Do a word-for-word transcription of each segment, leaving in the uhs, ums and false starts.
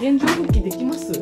現状復帰できます？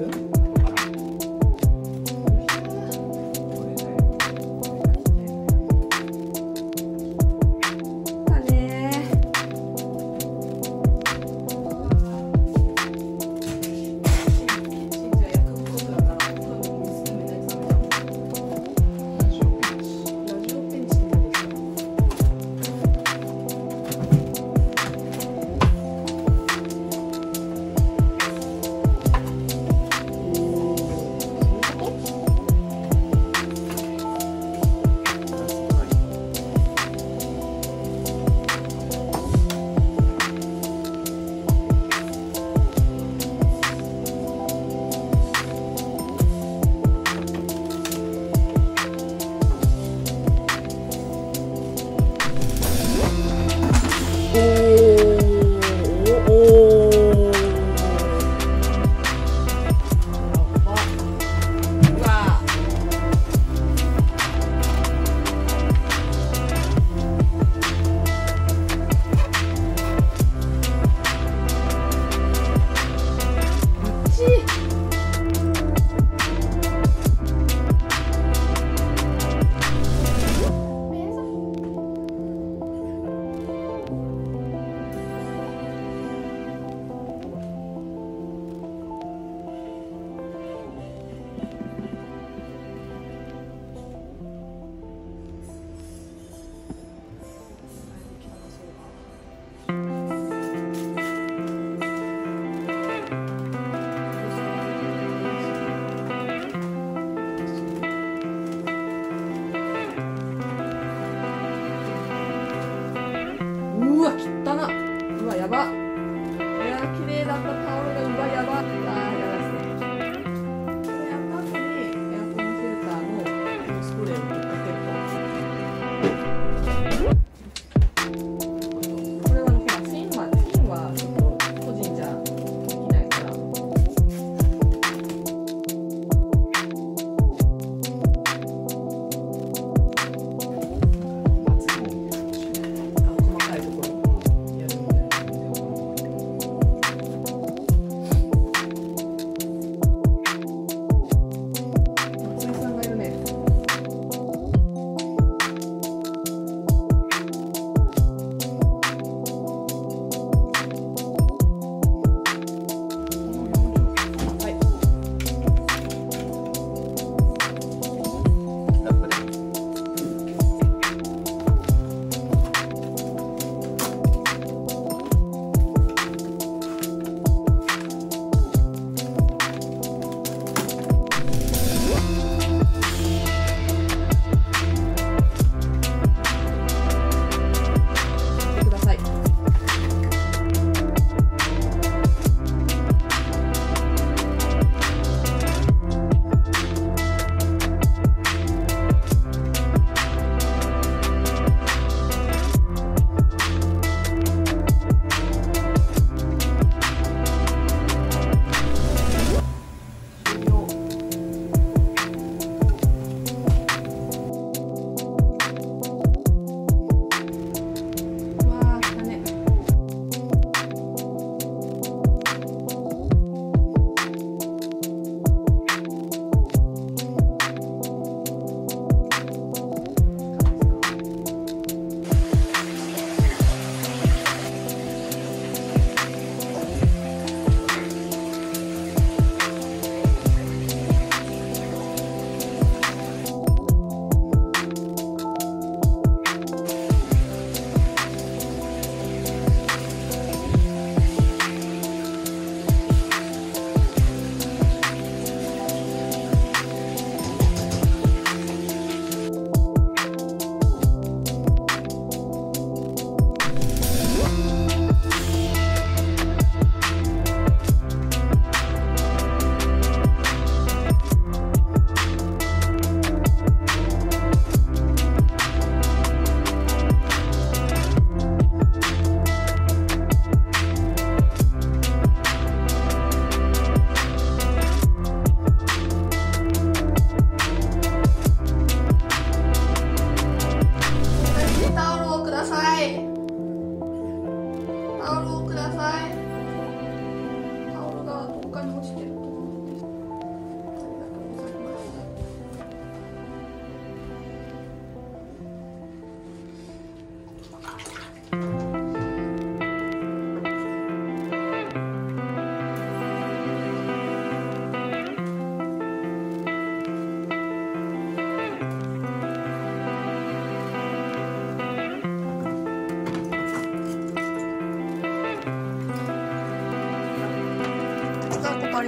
うわ、きったな。うわ、やば。いやー、綺麗だったタオルが、うわ、やば。あー、やばいですね。これやった後に、エアコンフィルターのスプレーをかけると。これはあの、ほら、芯は、芯はちょっと個人じゃできないから。細かいところ。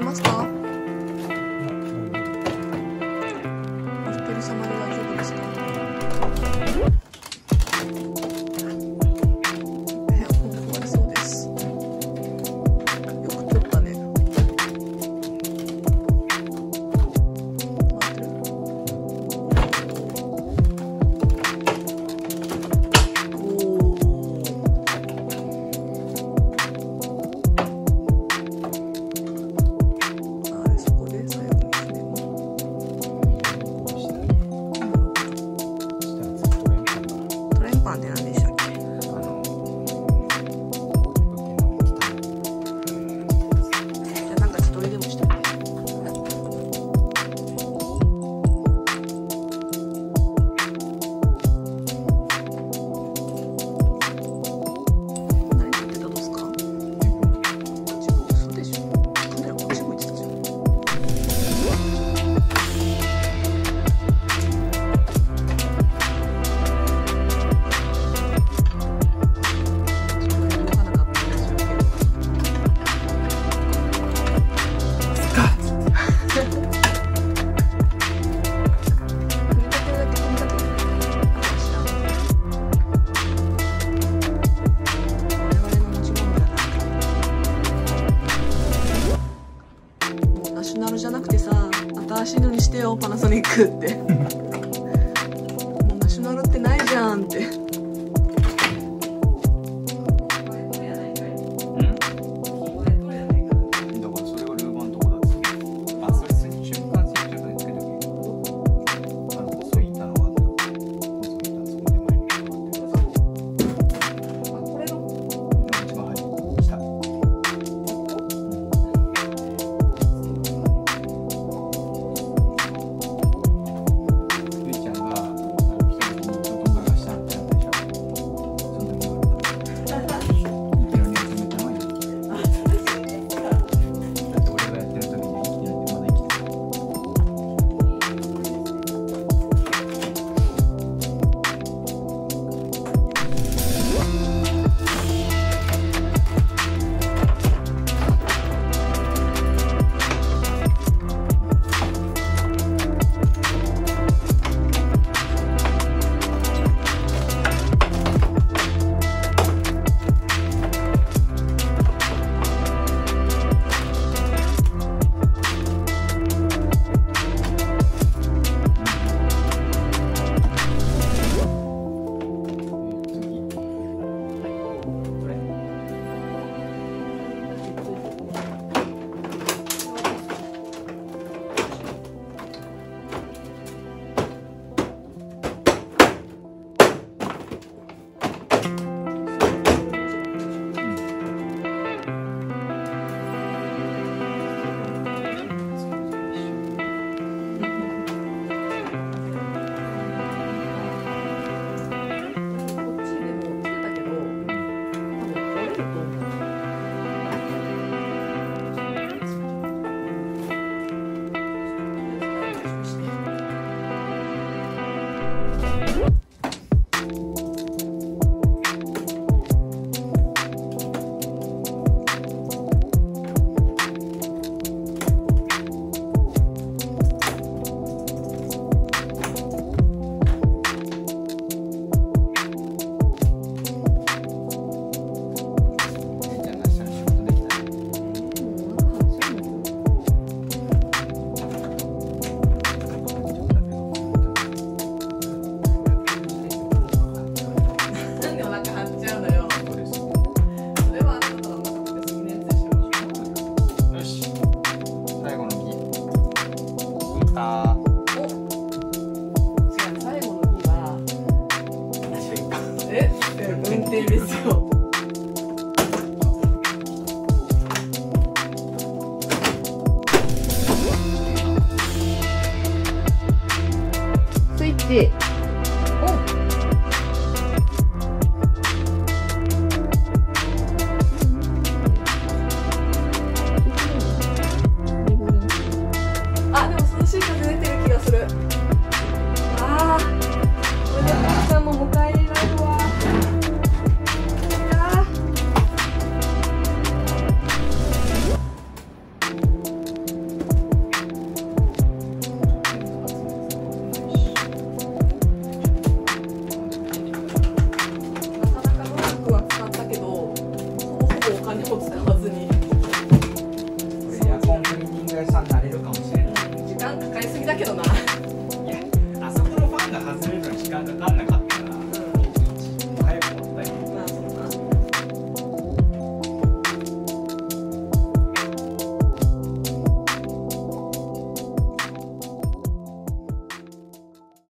りますか？お一人様で大丈夫ですか？ヘアホン壊れそうです。よく撮ったね。じゃなくてさ、新しいのにしてよパナソニックってもうナショナルってないじゃんって運転ですよ。